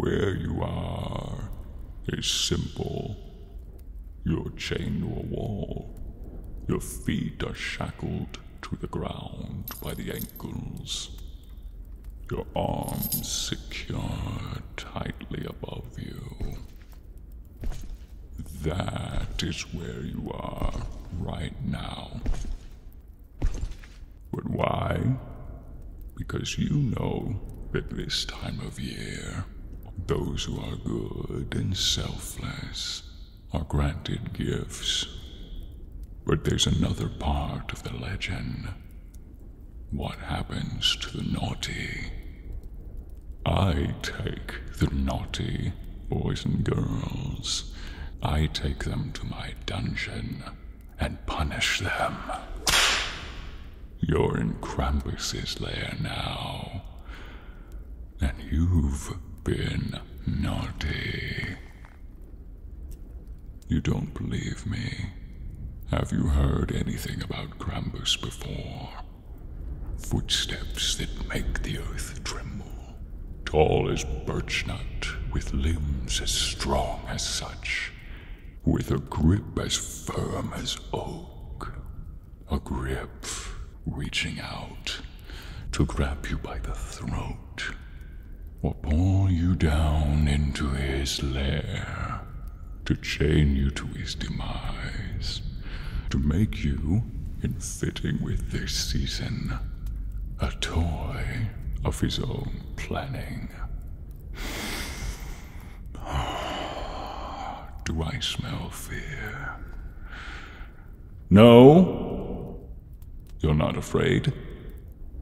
Where you are is simple. You're chained to a wall. Your feet are shackled to the ground by the ankles. Your arms secure tightly above you. That is where you are right now. But why? Because you know that this time of year, those who are good and selfless are granted gifts. But there's another part of the legend. What happens to the naughty? I take the naughty boys and girls. I take them to my dungeon and punish them. You're in Krampus's lair now, and you've been naughty. You don't believe me? Have you heard anything about Krampus before? Footsteps that make the earth tremble, tall as birchnut, with limbs as strong as such, with a grip as firm as oak, a grip reaching out to grab you by the throat or pull you down into his lair, to chain you to his demise, to make you, in fitting with this season, a toy of his own planning. Do I smell fear? No? You're not afraid?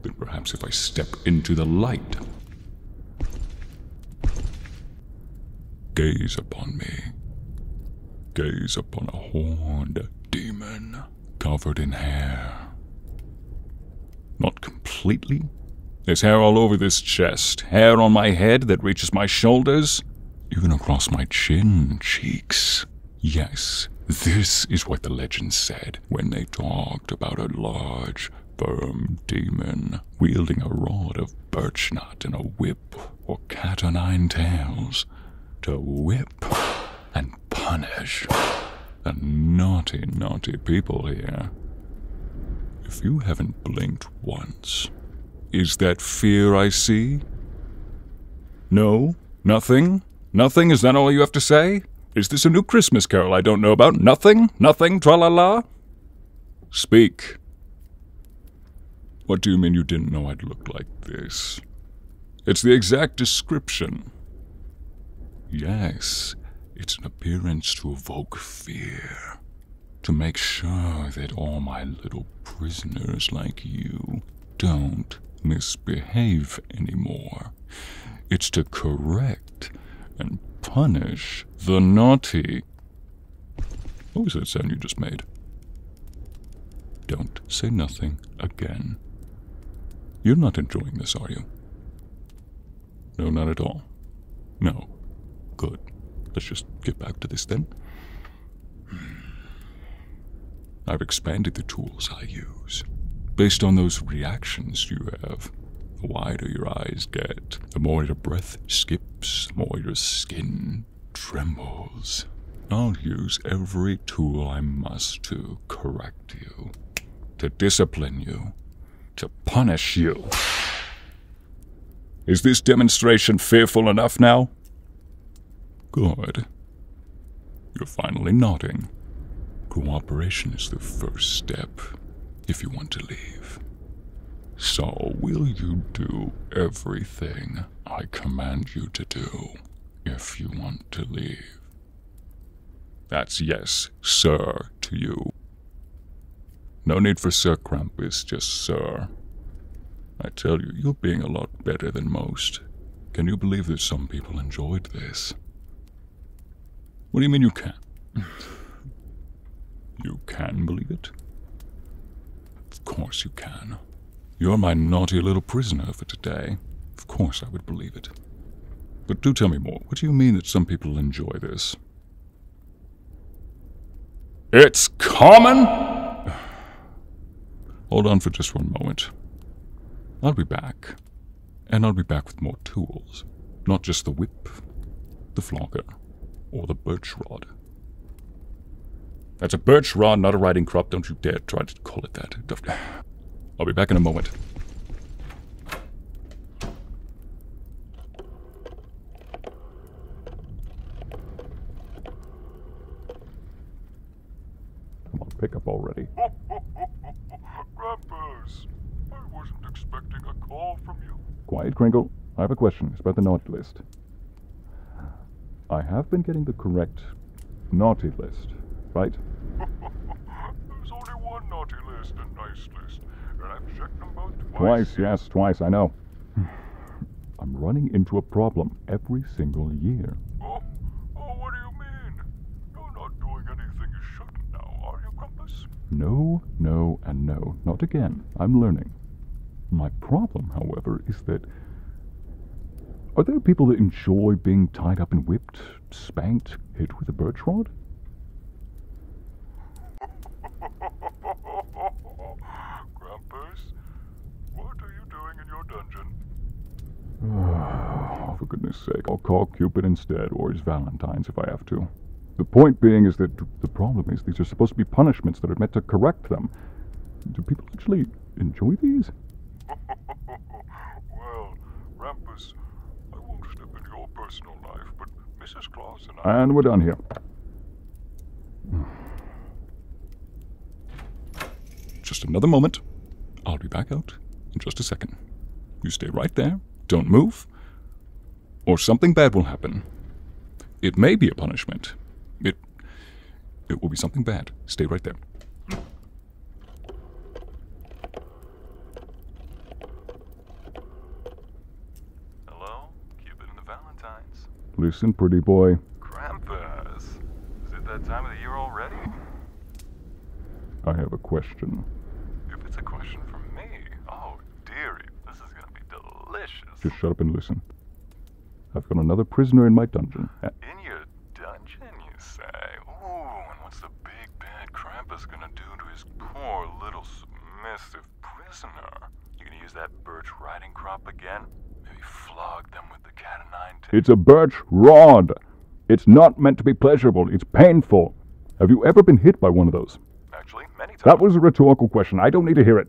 Then perhaps if I step into the light. Gaze upon me. Gaze upon a horned demon covered in hair. Not completely. There's hair all over this chest. Hair on my head that reaches my shoulders. Even across my chin, cheeks. Yes, this is what the legend said when they talked about a large, firm demon wielding a rod of birchnut and a whip or cat-o'-nine-tails to whip and punish the naughty, naughty people here. If you haven't blinked once, is that fear I see? No? Nothing? Nothing? Is that all you have to say? Is this a new Christmas carol I don't know about? Nothing? Nothing? Tra-la-la? Speak. What do you mean you didn't know I'd look like this? It's the exact description. Yes, it's an appearance to evoke fear. To make sure that all my little prisoners like you don't misbehave anymore. It's to correct and punish the naughty. What was that sound you just made? Don't say nothing again. You're not enjoying this, are you? No, not at all. No. Good. Let's just get back to this then. I've expanded the tools I use. Based on those reactions you have, the wider your eyes get, the more your breath skips, the more your skin trembles. I'll use every tool I must to correct you, to discipline you, to punish you. Is this demonstration fearful enough now? Good. You're finally nodding. Cooperation is the first step if you want to leave. So, will you do everything I command you to do if you want to leave? That's yes, sir, to you. No need for Sir Krampus, just sir. I tell you, you're being a lot better than most. Can you believe that some people enjoyed this? What do you mean you can't? You can believe it? Of course you can. You're my naughty little prisoner for today. Of course I would believe it. But do tell me more. What do you mean that some people enjoy this? It's common? Hold on for just one moment. I'll be back. And I'll be back with more tools. Not just the whip, the flogger or the birch rod. That's a birch rod, not a riding crop. Don't you dare try to call it that. I'll be back in a moment. Come on, pick up already. Krampus, I wasn't expecting a call from you. Quiet, Kringle. I have a question. It's about the naughty list. I have been getting the correct naughty list, right? There's only one naughty list and nice list, and I've checked them both twice. Twice, yes, twice, I know. I'm running into a problem every single year. Oh, what do you mean? You're not doing anything you shouldn't now, are you, Krampus? No, no, and no. Not again. I'm learning. My problem, however, is that... Are there people that enjoy being tied up and whipped, spanked, hit with a birch rod? Krampus, what are you doing in your dungeon? Oh, for goodness sake, I'll call Cupid instead, or his Valentine's if I have to. The point being is that the problem is these are supposed to be punishments that are meant to correct them. Do people actually enjoy these? Well, Krampus, personal life, but Mrs. Claus and I... And we're done here. Just another moment. I'll be back out in just a second. You stay right there. Don't move. Or something bad will happen. It may be a punishment. It will be something bad. Stay right there. Listen, pretty boy. Krampus, is it that time of the year already? I have a question. If it's a question for me, oh dearie, this is gonna be delicious. Just shut up and listen. I've got another prisoner in my dungeon. In your dungeon, you say? Ooh, and what's the big bad Krampus gonna do to his poor little submissive prisoner? You gonna use that birch riding crop again? Flog them with the cat and nine tails. It's a birch rod. It's not meant to be pleasurable. It's painful. Have you ever been hit by one of those? Actually, many times. That was a rhetorical question. I don't need to hear it.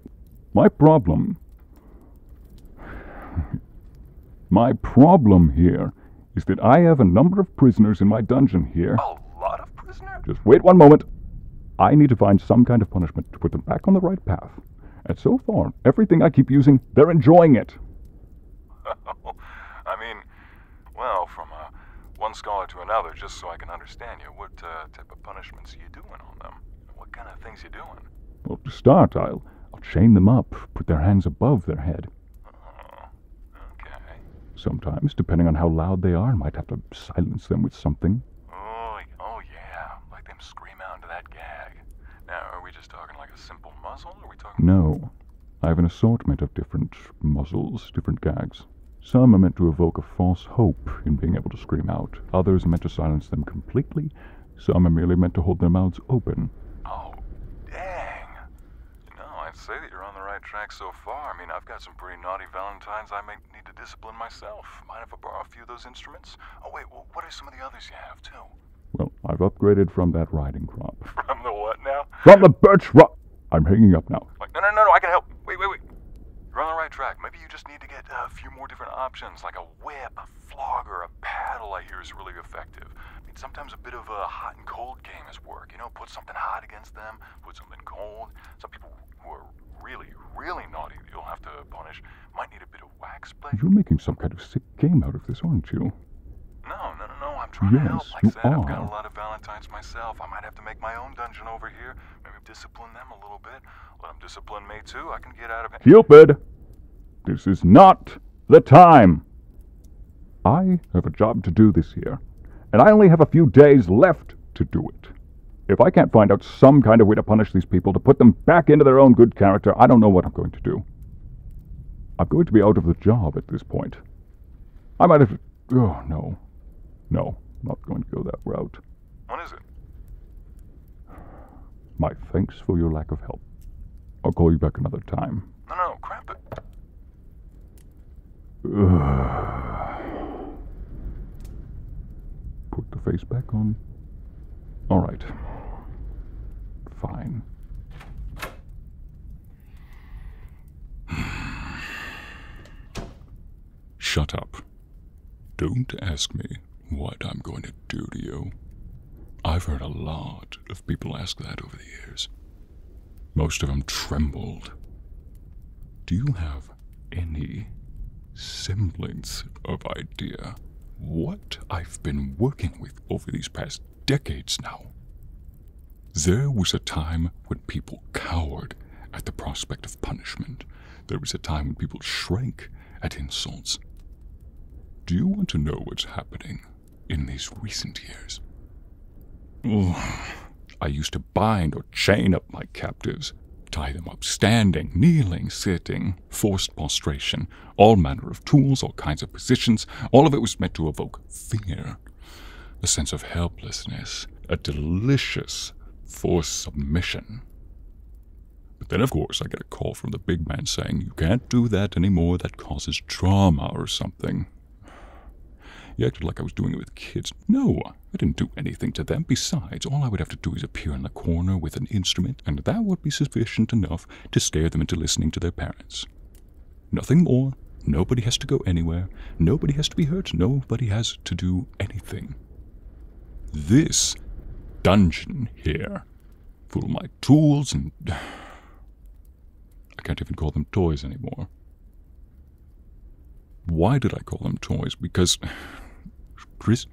My problem here is that I have a number of prisoners in my dungeon here. A lot of prisoners? Just wait one moment. I need to find some kind of punishment to put them back on the right path. And so far, everything I keep using, they're enjoying it. I mean, well, from one scholar to another, just so I can understand you, what type of punishments are you doing on them? What kind of things are you doing? Well, to start, I'll chain them up, put their hands above their head. Oh, okay. Sometimes, depending on how loud they are, I might have to silence them with something. Oh yeah, like them scream out into that gag. Now, are we just talking like a simple muzzle, or are we talking... No. I have an assortment of different muzzles, different gags. Some are meant to evoke a false hope in being able to scream out. Others are meant to silence them completely. Some are merely meant to hold their mouths open. Oh, dang. You know, I'd say that you're on the right track so far. I mean, I've got some pretty naughty Valentines I may need to discipline myself. Mind if I borrow a few of those instruments? Oh, wait, well, what are some of the others you have, too? Well, I've upgraded from that riding crop. From the what now? From the birch rock! I'm hanging up now. Like, no, I can help. Wait. You're on the right track. Maybe you just need to get a few more different options, like a whip, a flogger, a paddle, I hear is really effective. I mean, sometimes a bit of a hot and cold game is work. You know, put something hot against them, put something cold. Some people who are really, really naughty that you'll have to punish might need a bit of wax play. You're making some kind of sick game out of this, aren't you? No, I'm trying to help. Like I said, I've got a lot of Valentines myself. I might have to make my own dungeon over here. Maybe discipline them a little bit. Let them discipline me too. I can get out of it. Cupid! This is not the time! I have a job to do this year, and I only have a few days left to do it. If I can't find out some kind of way to punish these people, to put them back into their own good character, I don't know what I'm going to do. I'm going to be out of the job at this point. I might have... Oh, no. No, I'm not going to go that route. What is it? My thanks for your lack of help. I'll call you back another time. No, crap it. Put the face back on. Alright. Fine. Shut up. Don't ask me what I'm going to do to you. I've heard a lot of people ask that over the years. Most of them trembled. Do you have any semblance of idea what I've been working with over these past decades now? There was a time when people cowered at the prospect of punishment. There was a time when people shrank at insults. Do you want to know what's happening in these recent years? I used to bind or chain up my captives, tie them up standing, kneeling, sitting, forced prostration, all manner of tools, all kinds of positions. All of it was meant to evoke fear, a sense of helplessness, a delicious forced submission. But then, of course, I get a call from the big man saying, you can't do that anymore, that causes trauma or something. He acted like I was doing it with kids. No, I didn't do anything to them. Besides, all I would have to do is appear in the corner with an instrument, and that would be sufficient enough to scare them into listening to their parents. Nothing more. Nobody has to go anywhere. Nobody has to be hurt. Nobody has to do anything. This dungeon here, full of my tools and... I can't even call them toys anymore. Why did I call them toys? Because Chris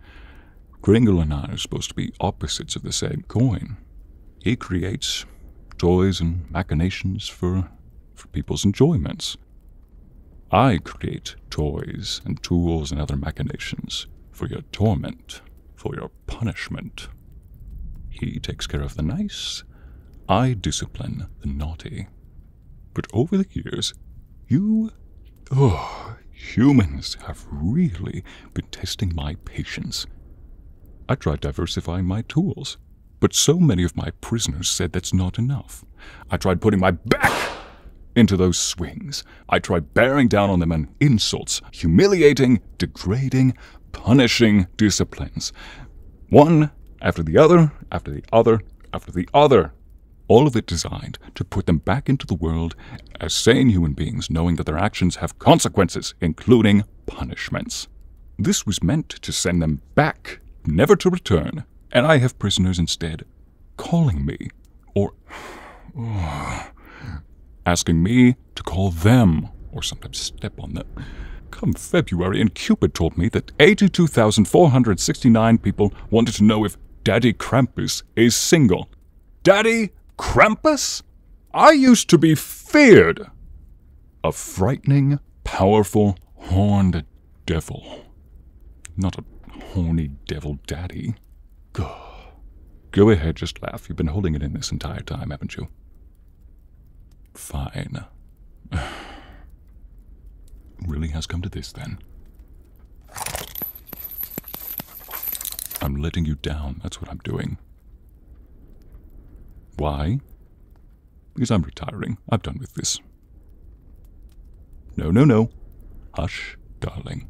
Kringle and I are supposed to be opposites of the same coin. He creates toys and machinations for people's enjoyments. I create toys and tools and other machinations for your torment, for your punishment. He takes care of the nice, I discipline the naughty. But over the years, humans have really been testing my patience. I tried diversifying my tools, but so many of my prisoners said that's not enough. I tried putting my back into those swings. I tried bearing down on them in insults, humiliating, degrading, punishing disciplines. One after the other, after the other, after the other. All of it designed to put them back into the world as sane human beings, knowing that their actions have consequences, including punishments. This was meant to send them back, never to return, and I have prisoners instead calling me, or asking me to call them, or sometimes step on them. Come February, and Cupid told me that 82,469 people wanted to know if Daddy Krampus is single. Daddy Krampus? I used to be feared. A frightening, powerful, horned devil. Not a horny devil daddy. Go ahead, just laugh. You've been holding it in this entire time, haven't you? Fine. Really has come to this, then. I'm letting you down. That's what I'm doing. Why? Because I'm retiring. I'm done with this. No, no, no. Hush, darling.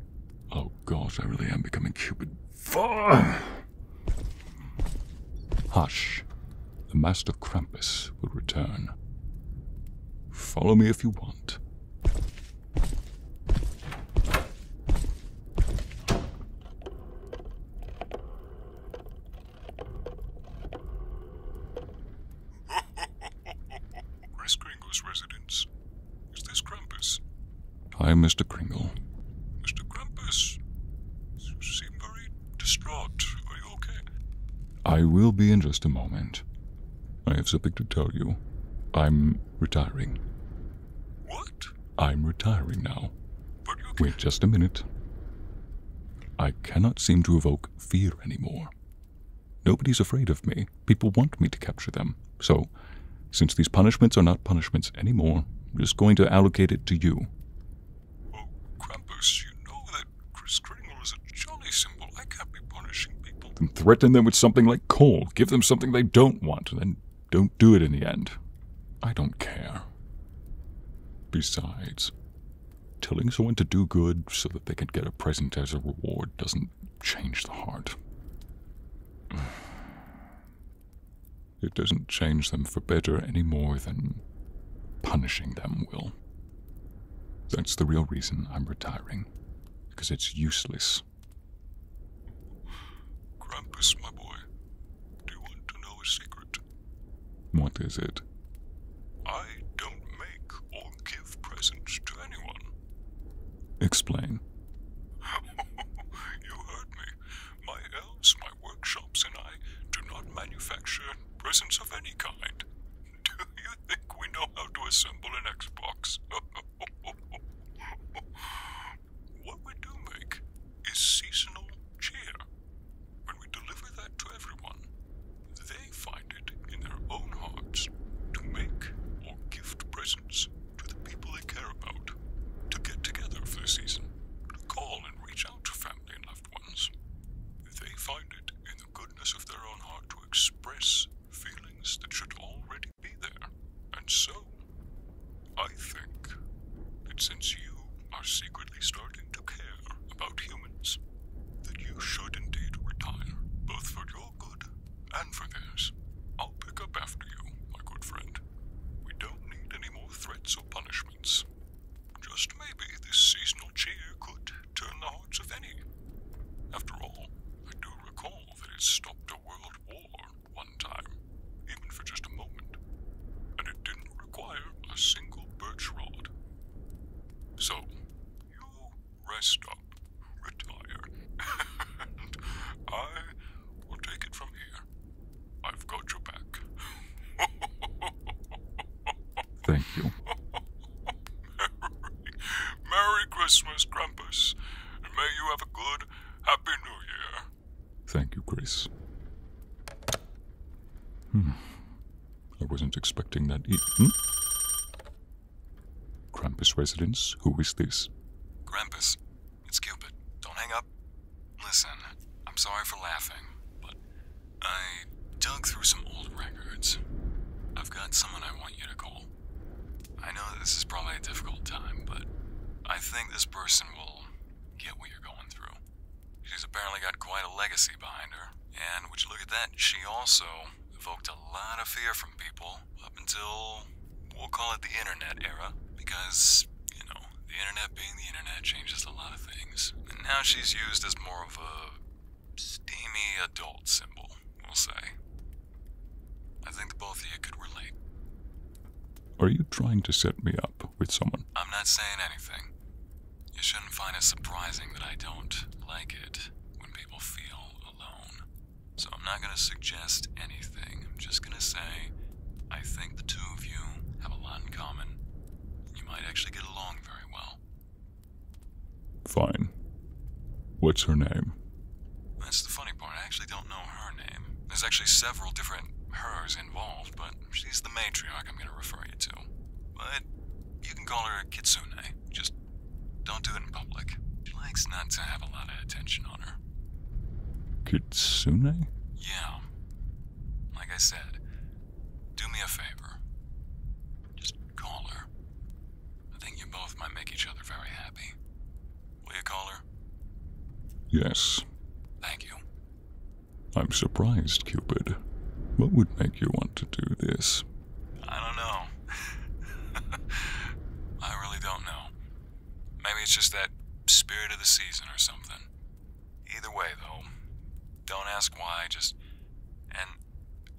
Oh, gosh, I really am becoming Cupid. Hush. The Master Krampus will return. Follow me if you want. Residence. Is this Krampus? Hi, Mr. Kringle. Mr. Krampus, you seem very distraught. Are you okay? I will be in just a moment. I have something to tell you. I'm retiring. What? I'm retiring now. But you... Wait just a minute. I cannot seem to evoke fear anymore. Nobody's afraid of me. People want me to capture them. So... since these punishments are not punishments anymore, I'm just going to allocate it to you. Oh, Krampus, you know that Chris Kringle is a jolly symbol. I can't be punishing people. Then threaten them with something like coal. Give them something they don't want, and then don't do it in the end. I don't care. Besides, telling someone to do good so that they can get a present as a reward doesn't change the heart. It doesn't change them for better any more than punishing them will. That's the real reason I'm retiring, because it's useless. Krampus, my boy, do you want to know a secret? What is it? I don't make or give presents to anyone. Explain. You heard me. My elves, my workshops, and I do not manufacture presents of any kind. Do you think we know how to assemble an Xbox? What we do make is seasonal cheer. When we deliver that to everyone, they find it in their own hearts to make or gift presents to the people they care about, to get together for the season, to call and reach out to family and loved ones. They find it in the goodness of their own heart to express feelings that should already be there. And so, I think that since you are secretly starting to care about humans, that you should indeed retire, both for your good and for theirs. I'll pick up after you, my good friend. We don't need any more threats or punishments. Just maybe this seasonal cheer could turn the hearts of any. After all, I do recall that it stopped a world war one time, even for just a moment, and it didn't require a single birch rod. So, you rest up, retire, and I will take it from here. I've got your back. Thank you. Merry Christmas, Krampus, and may you have a good, happy New Year. Thank you, Chris. I wasn't expecting that either. Krampus residence? Who is this? Krampus, it's Cupid. Don't hang up. Listen, I'm sorry for laughing, but I dug through some old records. I've got someone I want you to call. I know that this is probably a difficult time, but I think this person will get what you're going through. She's apparently got quite a legacy behind her, and would you look at that, she also evoked a lot of fear from people up until, we'll call it the internet era. Because, you know, the internet being the internet changes a lot of things. And now she's used as more of a steamy adult symbol, we'll say. I think the both of you could relate. Are you trying to set me up with someone? I'm not saying anything. You shouldn't find it surprising that I don't like it when people feel alone. So I'm not gonna suggest anything. I'm just gonna say, I think the two of you have a lot in common. Might actually get along very well. Fine. What's her name? That's the funny part. I actually don't know her name. There's actually several different hers involved, but she's the matriarch I'm going to refer you to. But you can call her Kitsune. Just don't do it in public. She likes not to have a lot of attention on her. Kitsune? Yeah. Like I said, do me a favor. Just call her. You both might make each other very happy. Will you call her? Yes. Thank you. I'm surprised, Cupid. What would make you want to do this? I don't know. I really don't know. Maybe it's just that spirit of the season or something. Either way, though, don't ask why, just... And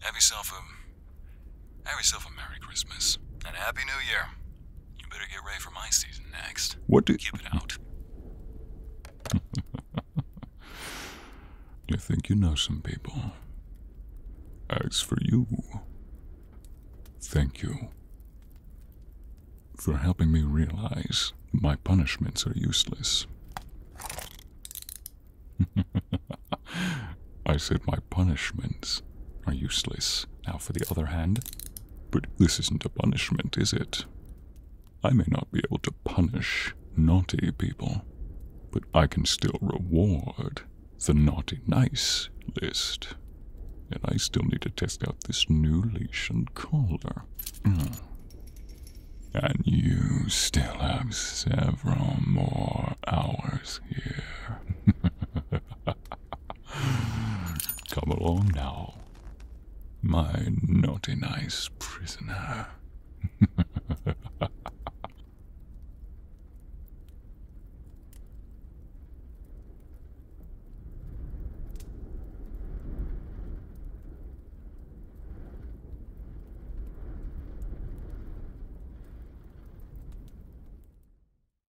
have yourself a Merry Christmas. And Happy New Year. Better get ready for my season next. What do you... Keep it out. You think you know some people. As for you, thank you for helping me realize my punishments are useless. I said my punishments are useless. Now for the other hand, but this isn't a punishment, is it? I may not be able to punish naughty people, but I can still reward the naughty nice list. And I still need to test out this new leash and collar. And you still have several more hours here. Come along. door now, my naughty nice prisoner.